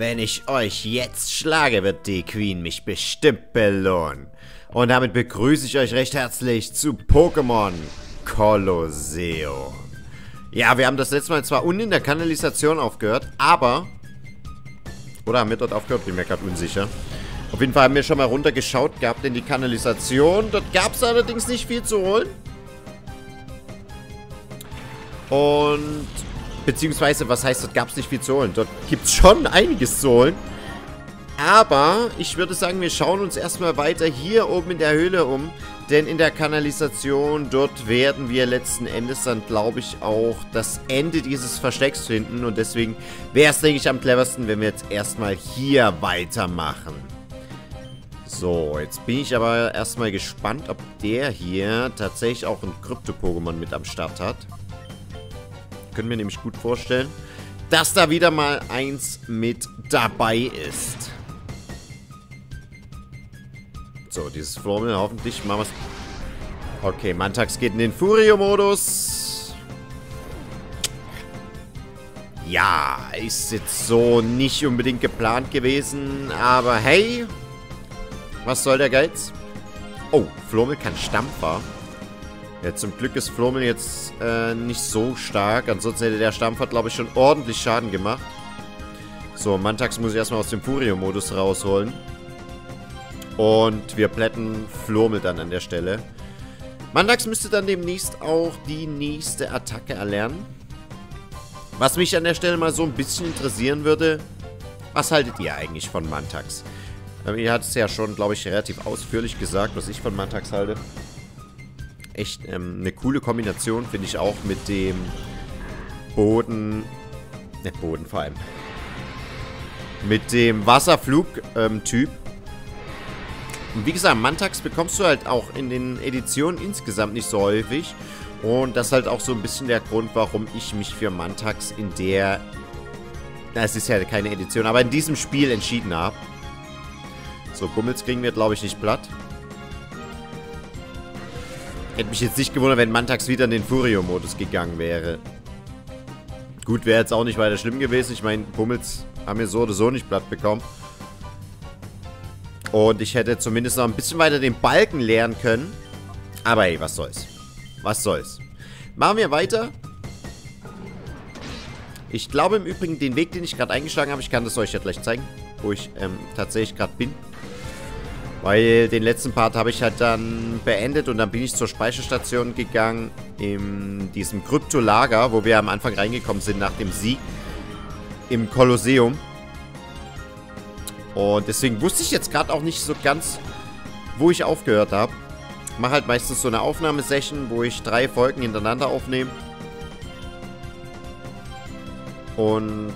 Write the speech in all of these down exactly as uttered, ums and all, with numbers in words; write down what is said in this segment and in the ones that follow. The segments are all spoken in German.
Wenn ich euch jetzt schlage, wird die Queen mich bestimmt belohnen. Und damit begrüße ich euch recht herzlich zu Pokémon Colosseum. Ja, wir haben das letzte Mal zwar unten in der Kanalisation aufgehört, aber... Oder haben wir dort aufgehört? Bin mir gerade unsicher. Auf jeden Fall haben wir schon mal runtergeschaut gehabt in die Kanalisation. Dort gab es allerdings nicht viel zu holen. Und... Beziehungsweise, was heißt, dort gab es nicht viel zu holen. Dort gibt es schon einiges zu holen. Aber ich würde sagen, wir schauen uns erstmal weiter hier oben in der Höhle um. Denn in der Kanalisation, dort werden wir letzten Endes dann, glaube ich, auch das Ende dieses Verstecks finden. Und deswegen wäre es, denke ich, am cleversten, wenn wir jetzt erstmal hier weitermachen. So, jetzt bin ich aber erstmal gespannt, ob der hier tatsächlich auch ein Krypto-Pokémon mit am Start hat. Können wir nämlich gut vorstellen, dass da wieder mal eins mit dabei ist. So, dieses Formel hoffentlich machen wir. Okay, Mantax geht in den Furio-Modus. Ja, ist jetzt so nicht unbedingt geplant gewesen, aber hey, was soll der Geiz? Oh, Flurmel kann Stampfer. Ja, zum Glück ist Flurmel jetzt äh, nicht so stark. Ansonsten hätte der Stampfer, glaube ich, schon ordentlich Schaden gemacht. So, Mantax muss ich erstmal aus dem Furio-Modus rausholen. Und wir plätten Flurmel dann an der Stelle. Mantax müsste dann demnächst auch die nächste Attacke erlernen. Was mich an der Stelle mal so ein bisschen interessieren würde, was haltet ihr eigentlich von Mantax? Ähm, ihr hattet es ja schon, glaube ich, relativ ausführlich gesagt, was ich von Mantax halte. Echt ähm, eine coole Kombination, finde ich auch mit dem Boden, ne Boden vor allem, mit dem Wasserflug-Typ. Ähm, und wie gesagt, Mantax bekommst du halt auch in den Editionen insgesamt nicht so häufig. Und das ist halt auch so ein bisschen der Grund, warum ich mich für Mantax in der, na, es ist ja keine Edition, aber in diesem Spiel entschieden habe. So, Bummels kriegen wir, glaube ich, nicht platt. Hätte mich jetzt nicht gewundert, wenn Mantax wieder in den Furio-Modus gegangen wäre. Gut, wäre jetzt auch nicht weiter schlimm gewesen. Ich meine, Pummels haben wir so oder so nicht platt bekommen. Und ich hätte zumindest noch ein bisschen weiter den Balken leeren können. Aber hey, was soll's. Was soll's. Machen wir weiter. Ich glaube im Übrigen, den Weg, den ich gerade eingeschlagen habe, ich kann das euch ja gleich zeigen, wo ich ähm, tatsächlich gerade bin. Weil den letzten Part habe ich halt dann beendet und dann bin ich zur Speicherstation gegangen in diesem Kryptolager, wo wir am Anfang reingekommen sind nach dem Sieg im Kolosseum. Und deswegen wusste ich jetzt gerade auch nicht so ganz, wo ich aufgehört habe. Ich mache halt meistens so eine Aufnahmesession, wo ich drei Folgen hintereinander aufnehme. Und...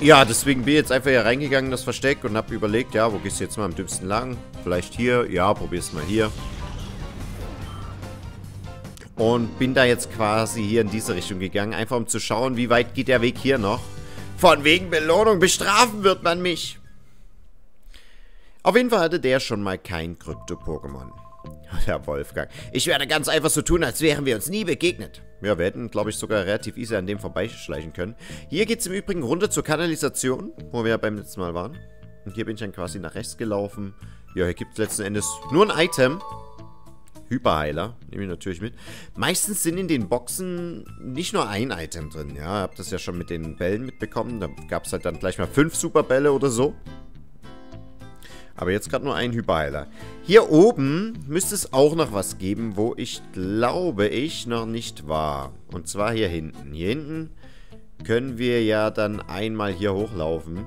ja, deswegen bin ich jetzt einfach hier reingegangen in das Versteck und habe überlegt, ja, wo gehst du jetzt mal am dümmsten lang? Vielleicht hier? Ja, probier's mal hier. Und bin da jetzt quasi hier in diese Richtung gegangen, einfach um zu schauen, wie weit geht der Weg hier noch. Von wegen Belohnung bestrafen wird man mich. Auf jeden Fall hatte der schon mal kein Krypto-Pokémon. Herr Wolfgang. Ich werde ganz einfach so tun, als wären wir uns nie begegnet. Ja, wir hätten, glaube ich, sogar relativ easy an dem vorbeischleichen können. Hier geht es im Übrigen runter zur Kanalisation, wo wir beim letzten Mal waren. Und hier bin ich dann quasi nach rechts gelaufen. Ja, hier gibt es letzten Endes nur ein Item. Hyperheiler, nehme ich natürlich mit. Meistens sind in den Boxen nicht nur ein Item drin. Ja, ich habe das ja schon mit den Bällen mitbekommen. Da gab es halt dann gleich mal fünf Superbälle oder so. Aber jetzt gerade nur ein Hyperheiler. Hier oben müsste es auch noch was geben, wo ich glaube ich noch nicht war. Und zwar hier hinten. Hier hinten können wir ja dann einmal hier hochlaufen.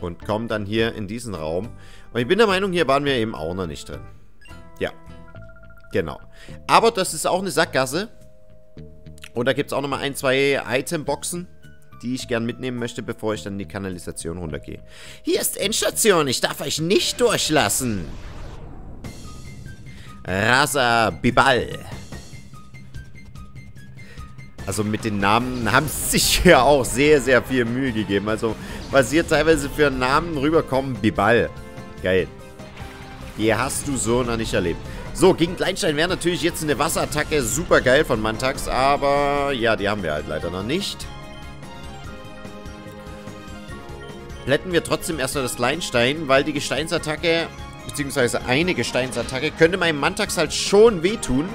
Und kommen dann hier in diesen Raum. Und ich bin der Meinung, hier waren wir eben auch noch nicht drin. Ja. Genau. Aber das ist auch eine Sackgasse. Und da gibt es auch nochmal ein, zwei Itemboxen, die ich gern mitnehmen möchte, bevor ich dann in die Kanalisation runtergehe. Hier ist Endstation, ich darf euch nicht durchlassen. Rasa Bibal. Also mit den Namen haben sie sich ja auch sehr, sehr viel Mühe gegeben. Also was hier teilweise für Namen rüberkommen, Bibal. Geil. Hier hast du so noch nicht erlebt. So, gegen Kleinstein wäre natürlich jetzt eine Wasserattacke super geil von Mantax, aber ja, die haben wir halt leider noch nicht. plätten wir trotzdem erstmal das Kleinstein, weil die Gesteinsattacke, beziehungsweise eine Gesteinsattacke, könnte meinem Mantax halt schon wehtun.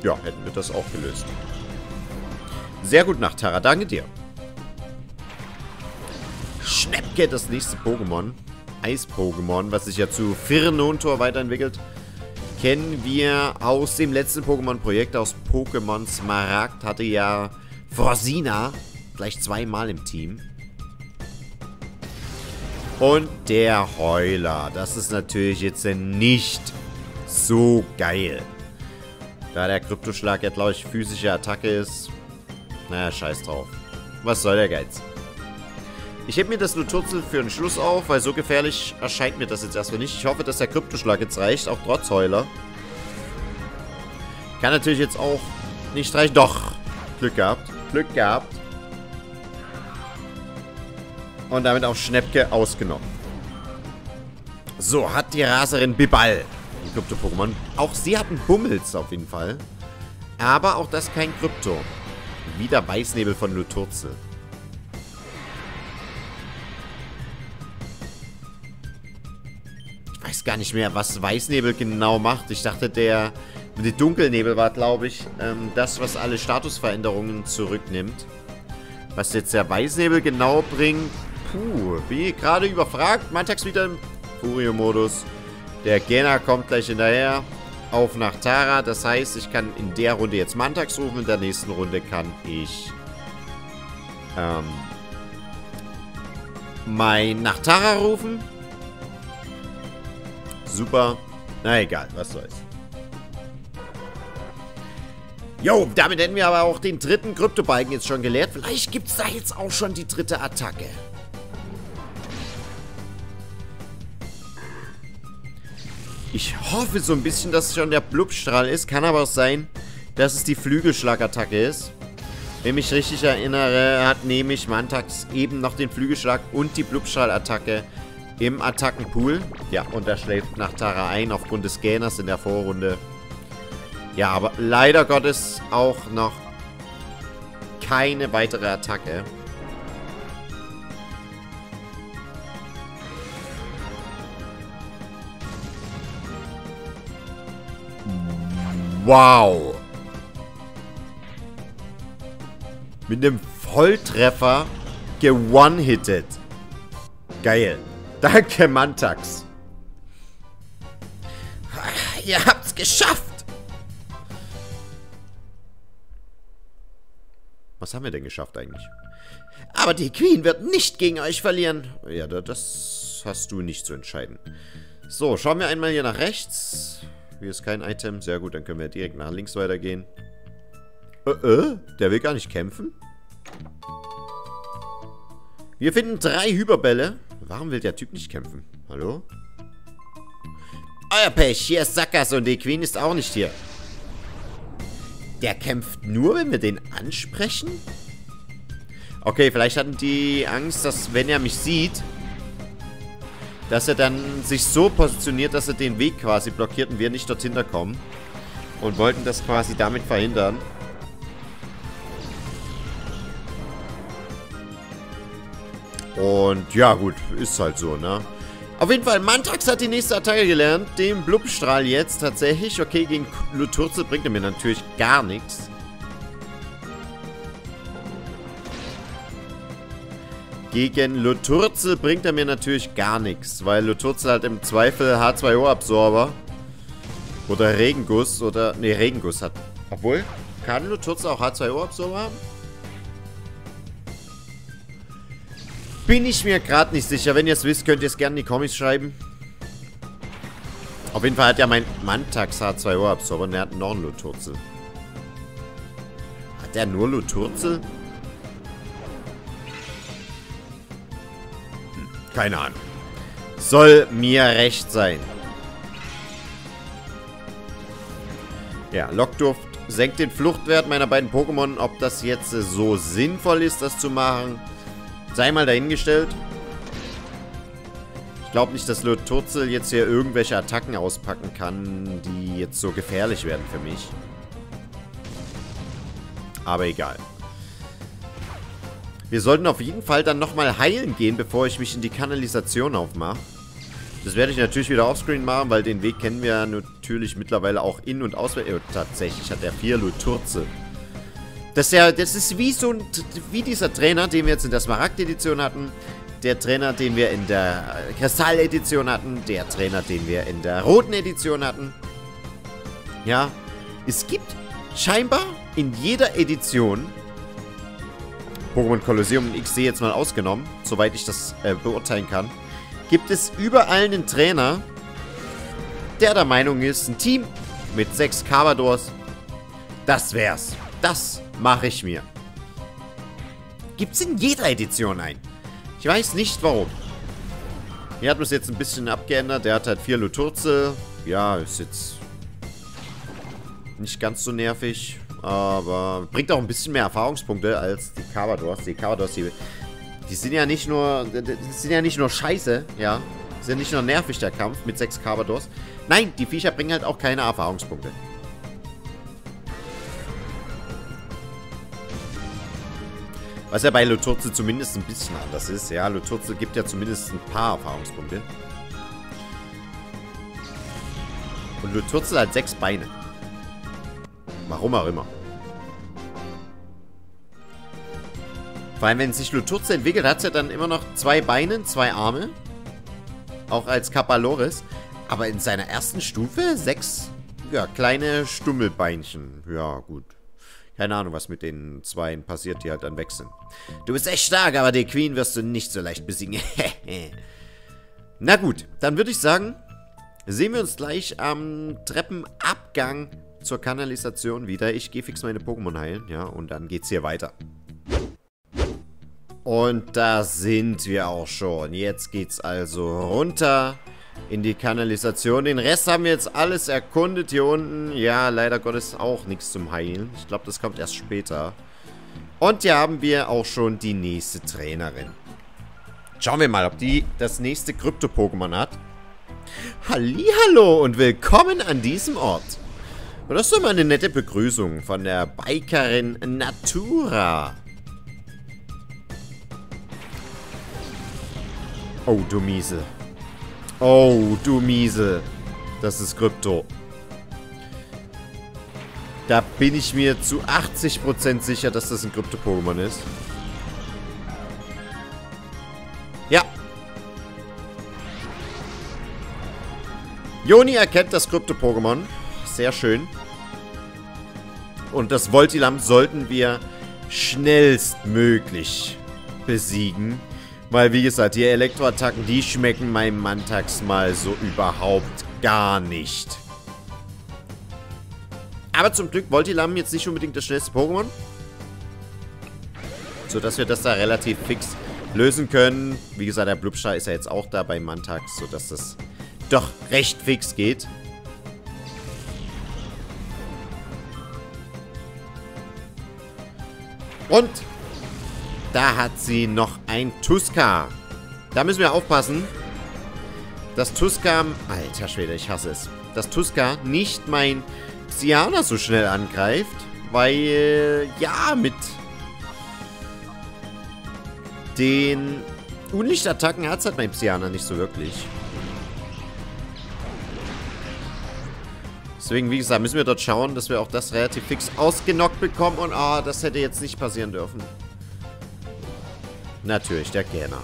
Ja, hätten wir das auch gelöst. Sehr gut, Nachtara, danke dir. Schnäppke, das nächste Pokémon. Eis-Pokémon, was sich ja zu Firnontor weiterentwickelt. Kennen wir aus dem letzten Pokémon-Projekt, aus Pokémon Smaragd, hatte ja Frosina gleich zweimal im Team. Und der Heuler, das ist natürlich jetzt nicht so geil. Da der Kryptoschlag ja, glaube ich, physische Attacke ist, naja, scheiß drauf. Was soll der Geiz? Ich heb mir das Lututzel für den Schluss auf, weil so gefährlich erscheint mir das jetzt erstmal nicht. Ich hoffe, dass der Kryptoschlag jetzt reicht, auch trotz Heuler. Kann natürlich jetzt auch nicht reichen. Doch, Glück gehabt, Glück gehabt. Und damit auch Schnäppke ausgenommen. So, hat die Raserin Biball, die Krypto-Pokémon. Auch sie hatten Bummels auf jeden Fall. Aber auch das kein Krypto. Wieder Weißnebel von Luturzel. Ich weiß gar nicht mehr, was Weißnebel genau macht. Ich dachte, der, der Dunkelnebel war, glaube ich, das, was alle Statusveränderungen zurücknimmt. Was jetzt der Weißnebel genau bringt. Puh, wie gerade überfragt. Mantax wieder im Furio-Modus. Der Genner kommt gleich hinterher. Auf Nachtara, das heißt, ich kann in der Runde jetzt Mantax rufen, in der nächsten Runde kann ich ähm, mein Nachtara rufen. Super. Na egal, was soll's. Jo, damit hätten wir aber auch den dritten Kryptobalken jetzt schon geleert. Vielleicht gibt's da jetzt auch schon die dritte Attacke. Ich hoffe so ein bisschen, dass es schon der Blubstrahl ist. Kann aber auch sein, dass es die Flügelschlagattacke ist. Wenn ich mich richtig erinnere, hat nämlich Mantax eben noch den Flügelschlag und die Blubstrahlattacke im Attackenpool. Ja, und da schläft Nachtara ein aufgrund des Scanners in der Vorrunde. Ja, aber leider Gottes auch noch keine weitere Attacke. Wow! Mit einem Volltreffer ge-one-hitted. Geil. Danke, Mantax. Ihr habt's geschafft! Was haben wir denn geschafft eigentlich? Aber die Queen wird nicht gegen euch verlieren. Ja, das hast du nicht zu entscheiden. So, schauen wir einmal hier nach rechts. Hier ist kein Item. Sehr gut, dann können wir direkt nach links weitergehen. Äh, äh, der will gar nicht kämpfen. Wir finden drei Hyperbälle. Warum will der Typ nicht kämpfen? Hallo? Euer Pech, hier ist Sackgasse und die Queen ist auch nicht hier. Der kämpft nur, wenn wir den ansprechen? Okay, vielleicht hatten die Angst, dass wenn er mich sieht, dass er dann sich so positioniert, dass er den Weg quasi blockiert und wir nicht dorthin kommen. Und wollten das quasi damit verhindern. Und ja gut, ist halt so, ne? Auf jeden Fall, Mantax hat die nächste Attacke gelernt. Den Blubstrahl jetzt tatsächlich. Okay, gegen Luturzel bringt er mir natürlich gar nichts. Gegen Luturzel bringt er mir natürlich gar nichts, weil Luturzel halt im Zweifel H zwei O-Absorber oder Regenguss oder... Ne, Regenguss hat... Obwohl, kann Luturzel auch H zwei O-Absorber haben? Bin ich mir gerade nicht sicher. Wenn ihr es wisst, könnt ihr es gerne in die Comics schreiben. Auf jeden Fall hat ja mein Mantax H zwei O-Absorber und er hat noch einen Luturzel. Hat er nur Luturzel? Keine Ahnung. Soll mir recht sein. Ja, Lockduft senkt den Fluchtwert meiner beiden Pokémon. Ob das jetzt so sinnvoll ist, das zu machen, sei mal dahingestellt. Ich glaube nicht, dass Luturzel jetzt hier irgendwelche Attacken auspacken kann, die jetzt so gefährlich werden für mich. Aber egal. Wir sollten auf jeden Fall dann nochmal heilen gehen, bevor ich mich in die Kanalisation aufmache. Das werde ich natürlich wieder offscreen machen, weil den Weg kennen wir natürlich mittlerweile auch in- und auswärts. Oh, tatsächlich hat er vier Luturze. Das ist, ja, das ist wie so ein, wie dieser Trainer, den wir jetzt in der Smaragd-Edition hatten, der Trainer, den wir in der Kristall-Edition hatten, der Trainer, den wir in der roten Edition hatten. Ja, es gibt scheinbar in jeder Edition, Pokémon Colosseum und X D jetzt mal ausgenommen, soweit ich das äh, beurteilen kann, gibt es überall einen Trainer, der der Meinung ist, ein Team mit sechs Cavadors, das wär's. Das mache ich mir. Gibt's in jeder Edition ein. Ich weiß nicht, warum. Hier hat man es jetzt ein bisschen abgeändert. Der hat halt vier Luturze. Ja, ist jetzt nicht ganz so nervig, aber bringt auch ein bisschen mehr Erfahrungspunkte als die Cavadors. Die Cavadors, die... Die sind ja nicht nur, die sind ja nicht nur scheiße, ja. Die sind nicht nur nervig, der Kampf mit sechs Cavadors. Nein, die Viecher bringen halt auch keine Erfahrungspunkte. Was ja bei Luturze zumindest ein bisschen anders ist, ja. Luturze gibt ja zumindest ein paar Erfahrungspunkte. Und Luturze hat sechs Beine. Warum auch immer. Vor allem, wenn sich Luturze entwickelt, hat es ja dann immer noch zwei Beine, zwei Arme. Auch als Kapaloris. Aber in seiner ersten Stufe sechs, ja, kleine Stummelbeinchen. Ja, gut. Keine Ahnung, was mit den Zweien passiert, die halt dann weg sind. Du bist echt stark, aber die Queen wirst du nicht so leicht besiegen. Na gut, dann würde ich sagen, sehen wir uns gleich am Treppenabgang zur Kanalisation wieder. Ich gehe fix meine Pokémon heilen, ja, und dann geht's hier weiter. Und da sind wir auch schon. Jetzt geht's also runter in die Kanalisation. Den Rest haben wir jetzt alles erkundet hier unten. Ja, leider Gottes auch nichts zum Heilen. Ich glaube, das kommt erst später. Und hier haben wir auch schon die nächste Trainerin. Schauen wir mal, ob die das nächste Krypto-Pokémon hat. Hallihallo und willkommen an diesem Ort. Und das ist doch mal eine nette Begrüßung von der Bikerin Nachtara. Oh, du Miese. Oh, du Miese. Das ist Krypto. Da bin ich mir zu achtzig Prozent sicher, dass das ein Krypto-Pokémon ist. Ja. Joni erkennt das Krypto-Pokémon. Sehr schön. Und das Voltilam sollten wir schnellstmöglich besiegen. Weil, wie gesagt, die Elektroattacken, die schmecken meinem Mantax mal so überhaupt gar nicht. Aber zum Glück Voltilam jetzt nicht unbedingt das schnellste Pokémon. Sodass wir das da relativ fix lösen können. Wie gesagt, der Blubscher ist ja jetzt auch da bei Mantax, sodass das doch recht fix geht. Und... da hat sie noch ein Tuska. Da müssen wir aufpassen, dass Tuska... Alter Schwede, ich hasse es. Dass Tuska nicht mein Psiana so schnell angreift, weil, ja, mit den Unlichtattacken hat es halt mein Psiana nicht so wirklich. Deswegen, wie gesagt, müssen wir dort schauen, dass wir auch das relativ fix ausgenockt bekommen. Und, ah, oh, das hätte jetzt nicht passieren dürfen. Natürlich, der Gähner.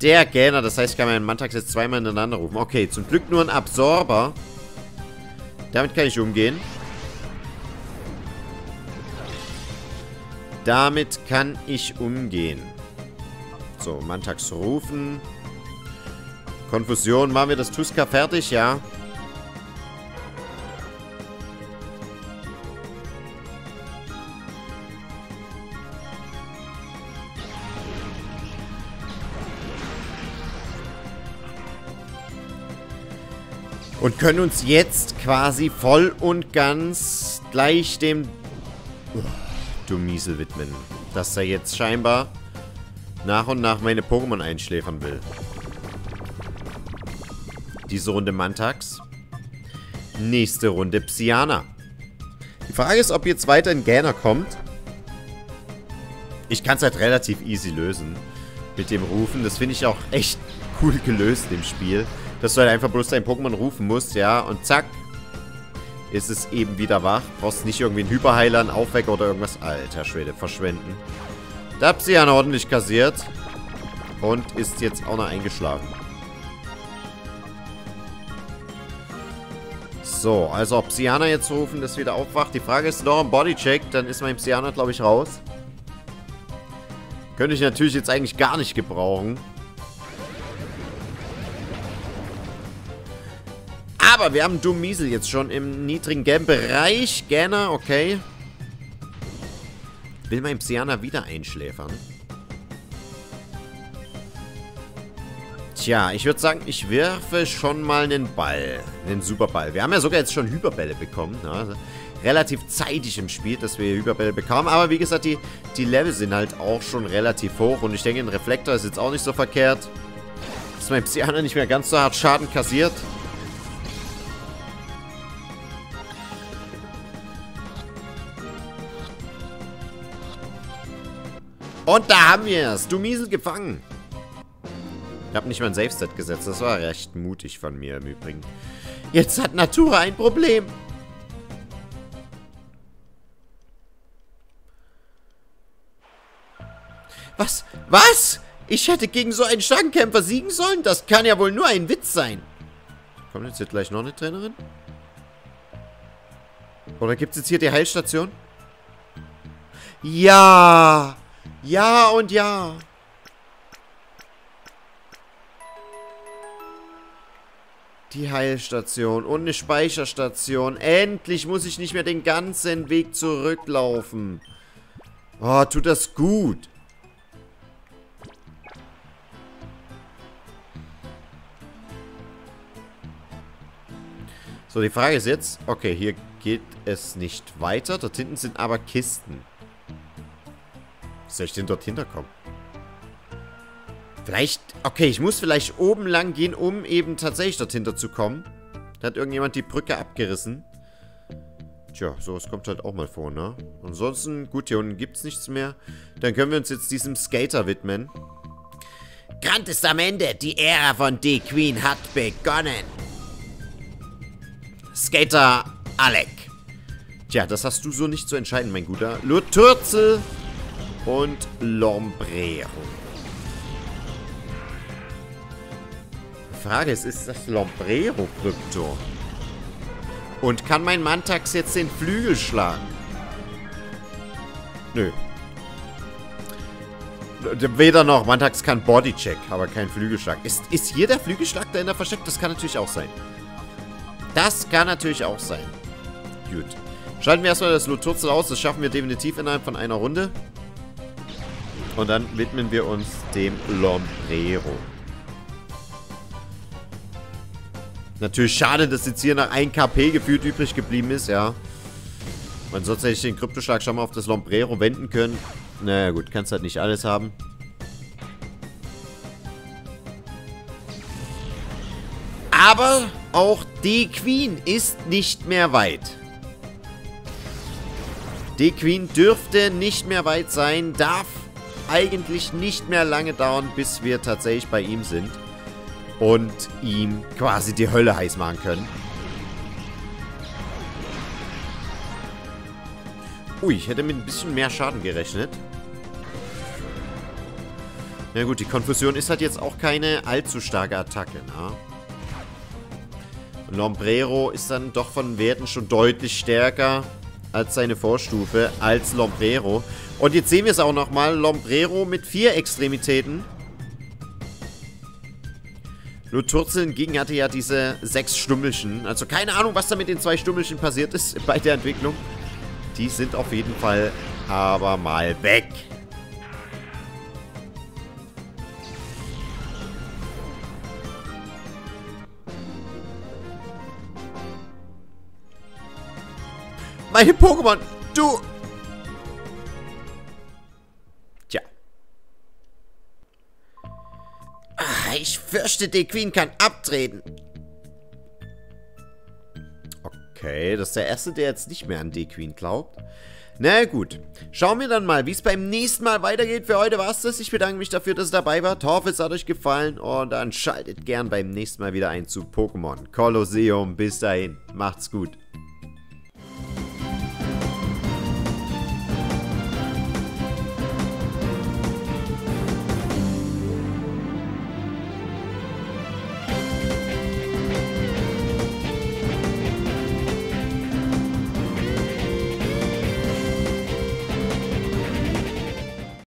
Der Gähner, das heißt, ich kann meinen Mantax jetzt zweimal ineinander rufen. Okay, zum Glück nur ein Absorber. Damit kann ich umgehen. Damit kann ich umgehen. So, Mantax rufen. Konfusion, machen wir das Tuska fertig, ja. Und können uns jetzt quasi voll und ganz gleich dem oh, Dumisel widmen. Dass er jetzt scheinbar nach und nach meine Pokémon einschläfern will. Diese Runde Mantax. Nächste Runde Psiana. Die Frage ist, ob jetzt weiter ein Gähner kommt. Ich kann es halt relativ easy lösen mit dem Rufen. Das finde ich auch echt cool gelöst im Spiel. Dass du halt einfach bloß dein Pokémon rufen musst, ja, und zack, ist es eben wieder wach. Brauchst nicht irgendwie einen Hyperheiler, einen Aufwecker oder irgendwas. Alter Schwede, verschwenden. Da hat Psiana ordentlich kassiert und ist jetzt auch noch eingeschlafen. So, also ob Psiana jetzt rufen, dass wieder aufwacht. Die Frage ist noch ein Bodycheck, dann ist mein Psiana, glaube ich, raus. Könnte ich natürlich jetzt eigentlich gar nicht gebrauchen. Aber wir haben Dumisel jetzt schon im niedrigen gelben Bereich. Gerne, okay. Will mein Psiana wieder einschläfern? Tja, ich würde sagen, ich werfe schon mal einen Ball. Einen Superball. Wir haben ja sogar jetzt schon Hyperbälle bekommen. Ne? Relativ zeitig im Spiel, dass wir Hyperbälle bekamen. Aber wie gesagt, die, die Level sind halt auch schon relativ hoch. Und ich denke, ein Reflektor ist jetzt auch nicht so verkehrt. Dass mein Psiana nicht mehr ganz so hart Schaden kassiert. Und da haben wir es. Dumisel gefangen. Ich habe nicht mal ein Saveset gesetzt. Das war recht mutig von mir im Übrigen. Jetzt hat Natura ein Problem. Was? Was? Ich hätte gegen so einen starken Kämpfer siegen sollen? Das kann ja wohl nur ein Witz sein. Kommt jetzt hier gleich noch eine Trainerin? Oder gibt es jetzt hier die Heilstation? Ja... Ja und ja. Die Heilstation und eine Speicherstation. Endlich muss ich nicht mehr den ganzen Weg zurücklaufen. Oh, tut das gut. So, die Frage ist jetzt... Okay, hier geht es nicht weiter. Dort hinten sind aber Kisten. Soll ich denn dort hinterkommen? Vielleicht... Okay, ich muss vielleicht oben lang gehen, um eben tatsächlich dort hinter zu kommen. Da hat irgendjemand die Brücke abgerissen. Tja, sowas kommt halt auch mal vor, ne? Ansonsten, gut, hier unten gibt es nichts mehr. Dann können wir uns jetzt diesem Skater widmen. Grand ist am Ende. Die Ära von D-Queen hat begonnen. Skater Alec. Tja, das hast du so nicht zu entscheiden, mein Guter. Lutürzel und Lombrero. Die Frage ist, ist das Lombrero-Krypto? Und kann mein Mantax jetzt den Flügel schlagen? Nö. Weder noch. Mantax kann Bodycheck, aber kein Flügelschlag. Ist, ist hier der Flügelschlag dahinter versteckt? Das kann natürlich auch sein. Das kann natürlich auch sein. Gut. Schalten wir erstmal das Lutürzel aus. Das schaffen wir definitiv innerhalb von einer Runde. Und dann widmen wir uns dem Lombrero. Natürlich schade, dass jetzt hier nach ein K P gefühlt übrig geblieben ist, ja. Man sonst hätte ich den Kryptoschlag schon mal auf das Lombrero wenden können. Naja gut, kannst halt nicht alles haben. Aber auch die Queen ist nicht mehr weit. Die Queen dürfte nicht mehr weit sein, darf eigentlich nicht mehr lange dauern, bis wir tatsächlich bei ihm sind und ihm quasi die Hölle heiß machen können. Ui, ich hätte mit ein bisschen mehr Schaden gerechnet. Na gut, die Konfusion ist halt jetzt auch keine allzu starke Attacke, ne? Und Lombrero ist dann doch von Werten schon deutlich stärker als seine Vorstufe, als Lombrero. Und jetzt sehen wir es auch nochmal. Lombrero mit vier Extremitäten. Lutürzel hingegen hatte ja diese sechs Stummelchen. Also keine Ahnung, was da mit den zwei Stummelchen passiert ist bei der Entwicklung. Die sind auf jeden Fall aber mal weg. Meine Pokémon, du... Tja. Ach, ich fürchte, die Queen kann abtreten. Okay, das ist der Erste, der jetzt nicht mehr an D-Queen glaubt. Na gut, schauen wir dann mal, wie es beim nächsten Mal weitergeht. Für heute war es das. Ich bedanke mich dafür, dass ihr dabei wart. Ich hoffe, es hat euch gefallen. Und dann schaltet gern beim nächsten Mal wieder ein zu Pokémon Colosseum. Bis dahin, macht's gut.